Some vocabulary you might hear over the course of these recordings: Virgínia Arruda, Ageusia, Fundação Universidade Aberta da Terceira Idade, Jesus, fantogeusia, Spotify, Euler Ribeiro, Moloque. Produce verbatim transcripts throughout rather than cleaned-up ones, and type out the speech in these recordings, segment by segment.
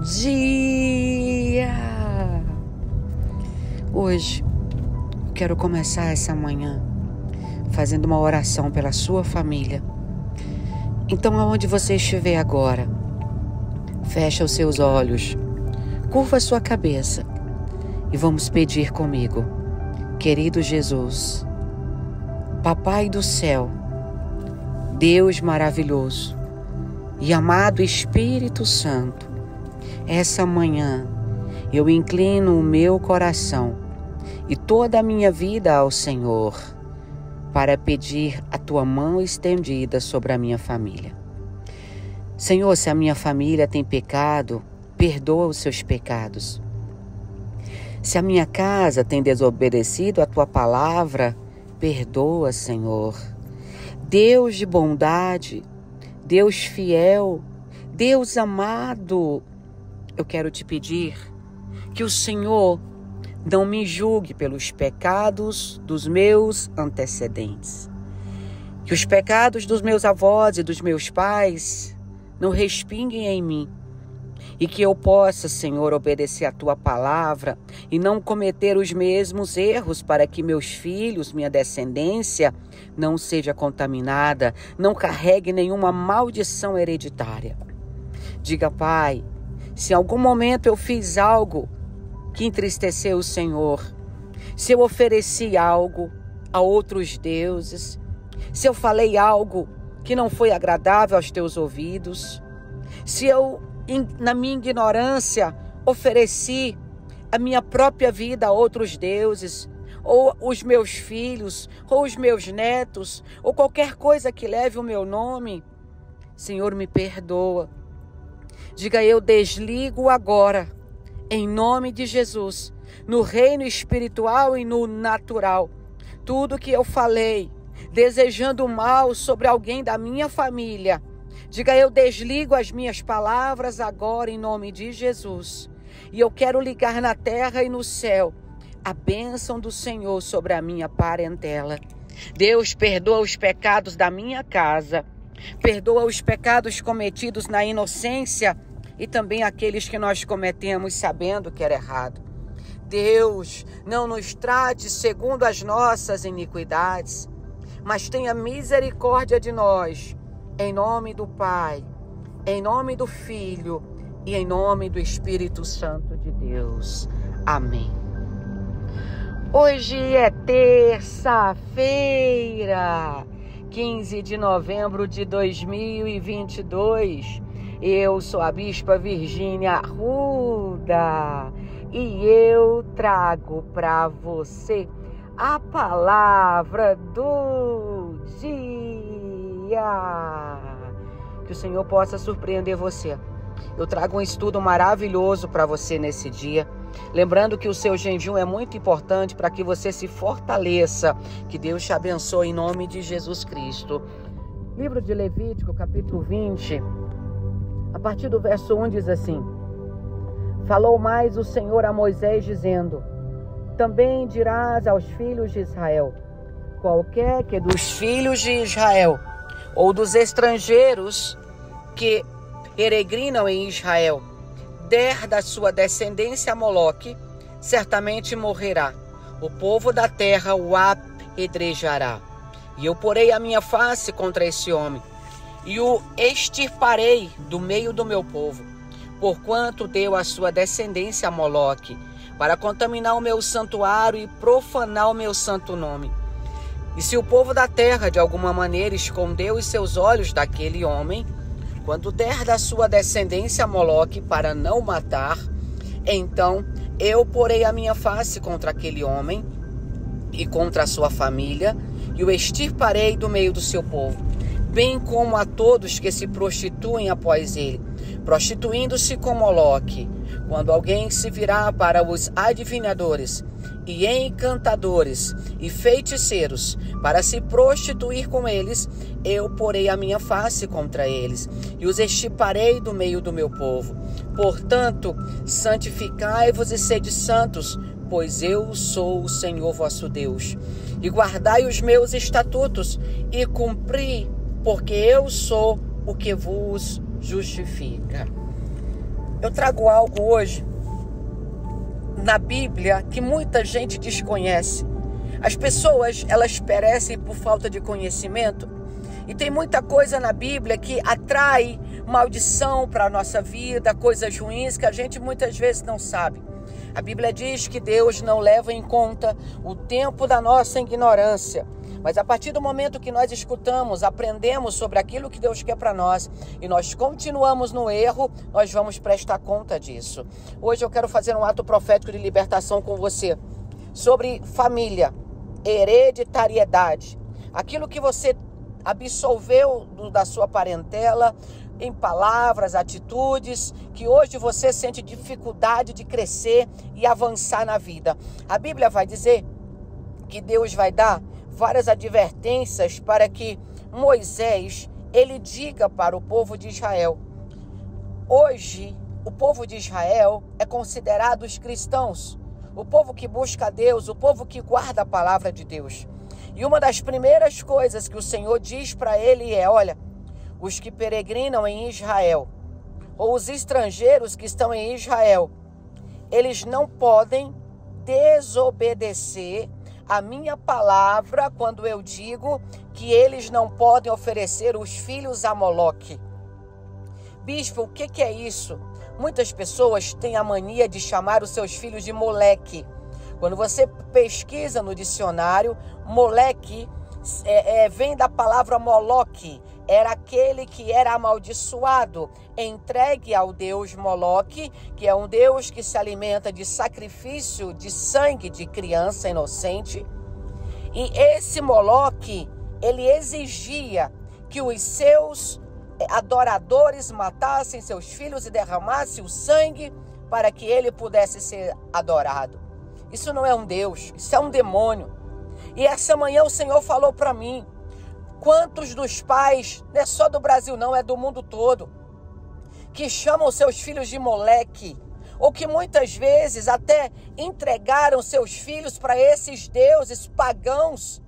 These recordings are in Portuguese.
dia! Hoje, quero começar essa manhã fazendo uma oração pela sua família. Então, aonde você estiver agora, fecha os seus olhos, curva a sua cabeça e vamos pedir comigo. Querido Jesus, Papai do céu, Deus maravilhoso e amado Espírito Santo, essa manhã eu inclino o meu coração e toda a minha vida ao Senhor para pedir a Tua mão estendida sobre a minha família. Senhor, se a minha família tem pecado, perdoa os seus pecados. Se a minha casa tem desobedecido a Tua palavra, perdoa, Senhor. Deus de bondade, Deus fiel, Deus amado, eu quero te pedir que o Senhor não me julgue pelos pecados dos meus antecedentes. Que os pecados dos meus avós e dos meus pais não respinguem em mim. E que eu possa, Senhor, obedecer a Tua palavra e não cometer os mesmos erros para que meus filhos, minha descendência, não seja contaminada, não carregue nenhuma maldição hereditária. Diga, Pai, se em algum momento eu fiz algo que entristeceu o Senhor, se eu ofereci algo a outros deuses, se eu falei algo que não foi agradável aos Teus ouvidos, se eu... na minha ignorância, ofereci a minha própria vida a outros deuses, ou os meus filhos, ou os meus netos, ou qualquer coisa que leve o meu nome, Senhor, me perdoa. Diga, eu desligo agora, em nome de Jesus, no reino espiritual e no natural, tudo que eu falei, desejando mal sobre alguém da minha família. Diga, eu desligo as minhas palavras agora em nome de Jesus. E eu quero ligar na terra e no céu a bênção do Senhor sobre a minha parentela. Deus, perdoa os pecados da minha casa. Perdoa os pecados cometidos na inocência e também aqueles que nós cometemos sabendo que era errado. Deus, não nos trate segundo as nossas iniquidades, mas tenha misericórdia de nós. Em nome do Pai, em nome do Filho e em nome do Espírito Santo de Deus. Amém. Hoje é terça-feira, quinze de novembro de dois mil e vinte e dois. Eu sou a Bispa Virgínia Arruda e eu trago para você a palavra do dia. Que o Senhor possa surpreender você. Eu trago um estudo maravilhoso para você nesse dia. Lembrando que o seu jejum é muito importante para que você se fortaleça. Que Deus te abençoe em nome de Jesus Cristo. Livro de Levítico, capítulo vinte, a partir do verso um diz assim: Falou mais o Senhor a Moisés dizendo: Também dirás aos filhos de Israel, qualquer que dos filhos de Israel ou dos estrangeiros que peregrinam em Israel, der da sua descendência a Moloque, certamente morrerá. O povo da terra o apedrejará. E eu porei a minha face contra esse homem, e o extirparei do meio do meu povo, porquanto deu a sua descendência a Moloque, para contaminar o meu santuário e profanar o meu santo nome. E se o povo da terra de alguma maneira escondeu os seus olhos daquele homem, quando der da sua descendência a Moloque para não matar, então eu porei a minha face contra aquele homem e contra a sua família e o extirparei do meio do seu povo, bem como a todos que se prostituem após ele, prostituindo-se com Moloque. Quando alguém se virar para os adivinhadores e encantadores e feiticeiros para se prostituir com eles, eu porei a minha face contra eles e os extirparei do meio do meu povo. Portanto, santificai-vos e sede santos, pois eu sou o Senhor vosso Deus. E guardai os meus estatutos e cumpri, porque eu sou o que vos justifica. Eu trago algo hoje na Bíblia que muita gente desconhece. As pessoas, elas perecem por falta de conhecimento, e tem muita coisa na Bíblia que atrai maldição para a nossa vida, coisas ruins que a gente muitas vezes não sabe. A Bíblia diz que Deus não leva em conta o tempo da nossa ignorância. Mas a partir do momento que nós escutamos, aprendemos sobre aquilo que Deus quer para nós e nós continuamos no erro, nós vamos prestar conta disso. Hoje eu quero fazer um ato profético de libertação com você sobre família, hereditariedade. Aquilo que você absorveu do, da sua parentela em palavras, atitudes, que hoje você sente dificuldade de crescer e avançar na vida. A Bíblia vai dizer que Deus vai dar várias advertências para que Moisés, ele diga para o povo de Israel. Hoje, o povo de Israel é considerado os cristãos, o povo que busca a Deus, o povo que guarda a palavra de Deus. E uma das primeiras coisas que o Senhor diz para ele é, olha, os que peregrinam em Israel, ou os estrangeiros que estão em Israel, eles não podem desobedecer a minha palavra, quando eu digo que eles não podem oferecer os filhos a Moloque. Bispo, o que, que é isso? Muitas pessoas têm a mania de chamar os seus filhos de Moloque. Quando você pesquisa no dicionário, Moloque é, é, vem da palavra Moloque. Era aquele que era amaldiçoado, entregue ao deus Moloque, que é um deus que se alimenta de sacrifício de sangue de criança inocente. E esse Moloque, ele exigia que os seus adoradores matassem seus filhos e derramassem o sangue para que ele pudesse ser adorado. Isso não é um deus, isso é um demônio. E essa manhã o Senhor falou para mim, quantos dos pais, não é só do Brasil não, é do mundo todo, que chamam seus filhos de Moloque, ou que muitas vezes até entregaram seus filhos para esses deuses pagãos,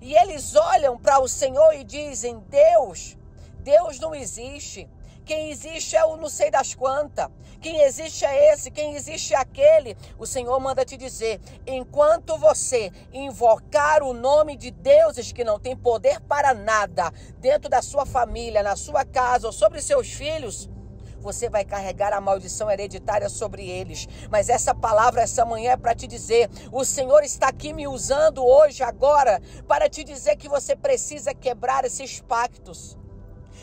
e eles olham para o Senhor e dizem, Deus, Deus não existe, quem existe é o não sei das quantas, quem existe é esse, quem existe é aquele. O Senhor manda te dizer, enquanto você invocar o nome de deuses que não tem poder para nada, dentro da sua família, na sua casa ou sobre seus filhos, você vai carregar a maldição hereditária sobre eles. Mas essa palavra, essa manhã é para te dizer, o Senhor está aqui me usando hoje, agora, para te dizer que você precisa quebrar esses pactos.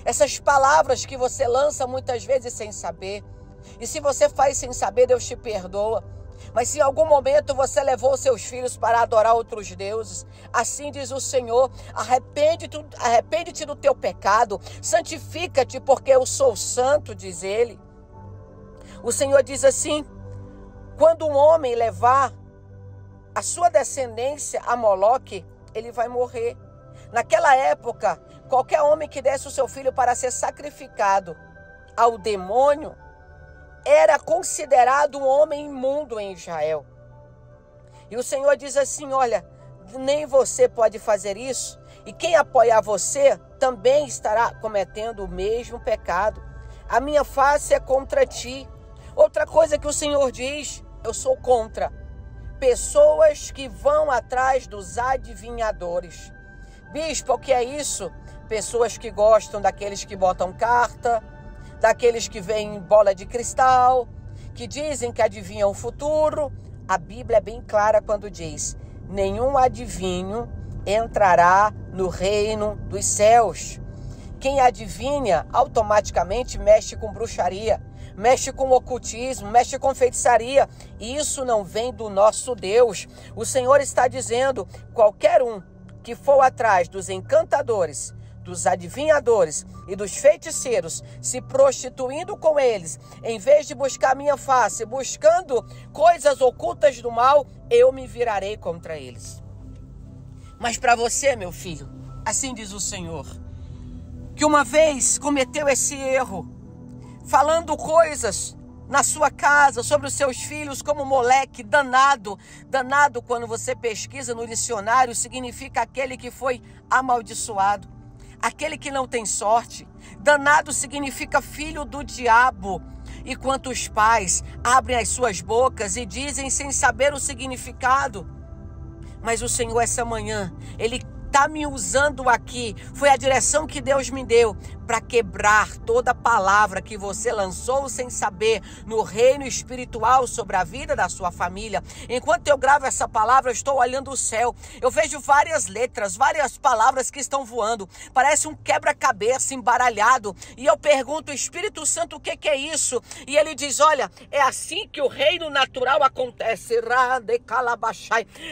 Essas palavras que você lança muitas vezes sem saber. E se você faz sem saber, Deus te perdoa. Mas se em algum momento você levou seus filhos para adorar outros deuses, assim diz o Senhor, arrepende-te, arrepende-te do teu pecado, santifica-te porque eu sou santo, diz Ele. O Senhor diz assim, quando um homem levar a sua descendência a Moloque, ele vai morrer. Naquela época, qualquer homem que desse o seu filho para ser sacrificado ao demônio era considerado um homem imundo em Israel. E o Senhor diz assim, olha, nem você pode fazer isso, e quem apoiar você também estará cometendo o mesmo pecado. A minha face é contra ti. Outra coisa que o Senhor diz, eu sou contra pessoas que vão atrás dos adivinhadores. Bispo, o que é isso? Pessoas que gostam daqueles que botam carta, daqueles que veem bola de cristal, que dizem que adivinham o futuro. A Bíblia é bem clara quando diz, nenhum adivinho entrará no reino dos céus. Quem adivinha automaticamente mexe com bruxaria, mexe com ocultismo, mexe com feitiçaria. E isso não vem do nosso Deus. O Senhor está dizendo, qualquer um que for atrás dos encantadores, dos adivinhadores e dos feiticeiros, se prostituindo com eles, em vez de buscar a minha face, buscando coisas ocultas do mal, eu me virarei contra eles. Mas para você, meu filho, assim diz o Senhor, que uma vez cometeu esse erro, falando coisas na sua casa, sobre os seus filhos, como Moloque, danado. Danado, quando você pesquisa no dicionário, significa aquele que foi amaldiçoado, aquele que não tem sorte. Danado significa filho do diabo. E quantos pais abrem as suas bocas e dizem sem saber o significado. Mas o Senhor essa manhã, Ele está me usando aqui. Foi a direção que Deus me deu para quebrar toda palavra que você lançou sem saber no reino espiritual sobre a vida da sua família. Enquanto eu gravo essa palavra, eu estou olhando o céu. Eu vejo várias letras, várias palavras que estão voando. Parece um quebra-cabeça embaralhado. E eu pergunto, Espírito Santo, o que que é isso? E ele diz, olha, é assim que o reino natural acontece.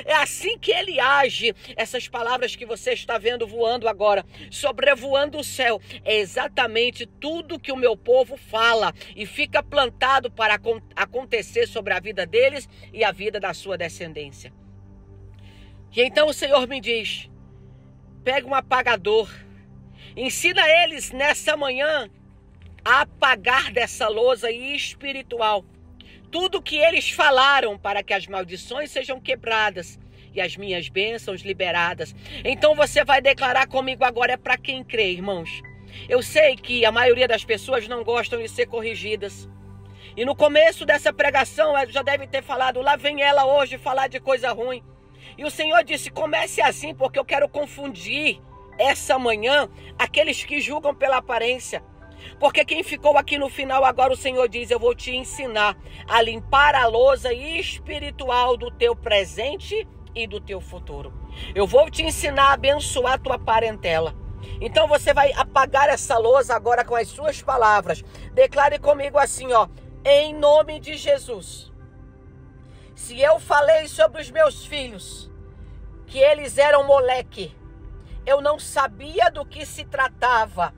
É assim que ele age. Essas palavras que você está vendo voando agora, sobrevoando o céu, é exatamente tudo que o meu povo fala e fica plantado para acontecer sobre a vida deles e a vida da sua descendência. E então o Senhor me diz, pega um apagador, ensina eles nessa manhã a apagar dessa lousa espiritual tudo que eles falaram para que as maldições sejam quebradas e as minhas bênçãos liberadas. Então você vai declarar comigo agora, é para quem crê, irmãos. Eu sei que a maioria das pessoas não gostam de ser corrigidas. E no começo dessa pregação, ela já deve ter falado, lá vem ela hoje falar de coisa ruim. E o Senhor disse, comece assim, porque eu quero confundir essa manhã aqueles que julgam pela aparência. Porque quem ficou aqui no final, agora o Senhor diz, eu vou te ensinar a limpar a lousa espiritual do teu presente e do teu futuro. Eu vou te ensinar a abençoar tua parentela. Então você vai apagar essa lousa agora com as suas palavras. Declare comigo assim, ó, em nome de Jesus. Se eu falei sobre os meus filhos que eles eram Moloque, eu não sabia do que se tratava.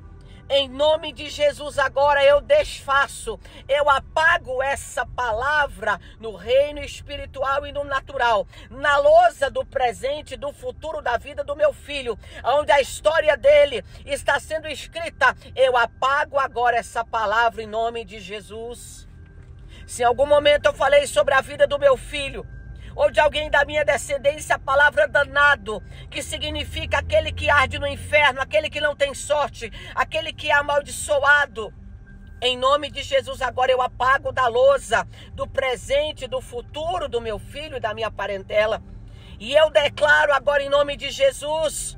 Em nome de Jesus, agora eu desfaço, eu apago essa palavra no reino espiritual e no natural, na lousa do presente, do futuro da vida do meu filho, onde a história dele está sendo escrita. Eu apago agora essa palavra em nome de Jesus. Se em algum momento eu falei sobre a vida do meu filho, ou de alguém da minha descendência, a palavra danado, que significa aquele que arde no inferno, aquele que não tem sorte, aquele que é amaldiçoado. Em nome de Jesus, agora eu apago da lousa, do presente, do futuro do meu filho e da minha parentela. E eu declaro agora em nome de Jesus,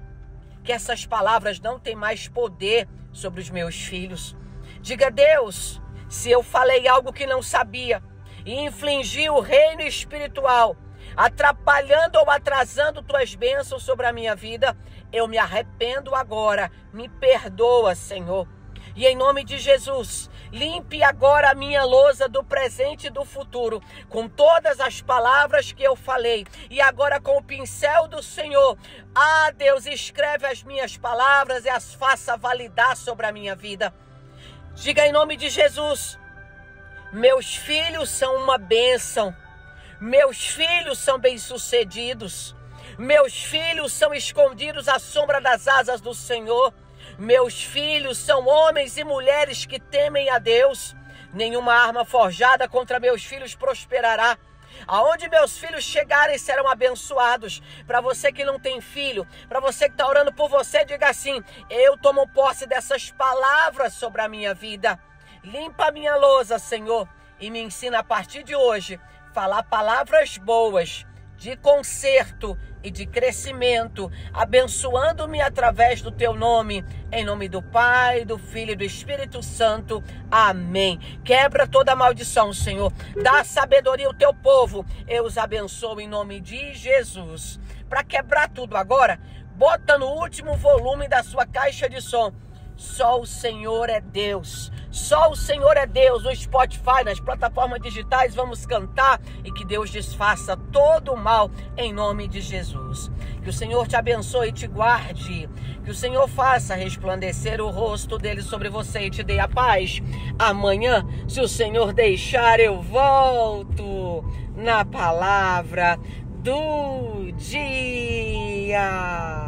que essas palavras não têm mais poder sobre os meus filhos. Diga, Deus, se eu falei algo que não sabia, e infligir o reino espiritual, atrapalhando ou atrasando tuas bênçãos sobre a minha vida, eu me arrependo agora, me perdoa, Senhor. E em nome de Jesus, limpe agora a minha lousa do presente e do futuro, com todas as palavras que eu falei. E agora com o pincel do Senhor, ah Deus, escreve as minhas palavras e as faça validar sobre a minha vida. Diga em nome de Jesus, meus filhos são uma bênção, meus filhos são bem-sucedidos, meus filhos são escondidos à sombra das asas do Senhor, meus filhos são homens e mulheres que temem a Deus, nenhuma arma forjada contra meus filhos prosperará. Aonde meus filhos chegarem serão abençoados. Para você que não tem filho, para você que está orando por você, diga assim, eu tomo posse dessas palavras sobre a minha vida. Limpa a minha lousa, Senhor, e me ensina a partir de hoje falar palavras boas, de conserto e de crescimento, abençoando-me através do teu nome, em nome do Pai, do Filho e do Espírito Santo. Amém. Quebra toda maldição, Senhor. Dá sabedoria ao teu povo. Eu os abençoo em nome de Jesus. Para quebrar tudo agora, bota no último volume da sua caixa de som. Só o Senhor é Deus. Só o Senhor é Deus. No Spotify, nas plataformas digitais, vamos cantar e que Deus desfaça todo o mal em nome de Jesus. Que o Senhor te abençoe e te guarde. Que o Senhor faça resplandecer o rosto dele sobre você e te dê a paz. Amanhã, se o Senhor deixar, eu volto na palavra do dia.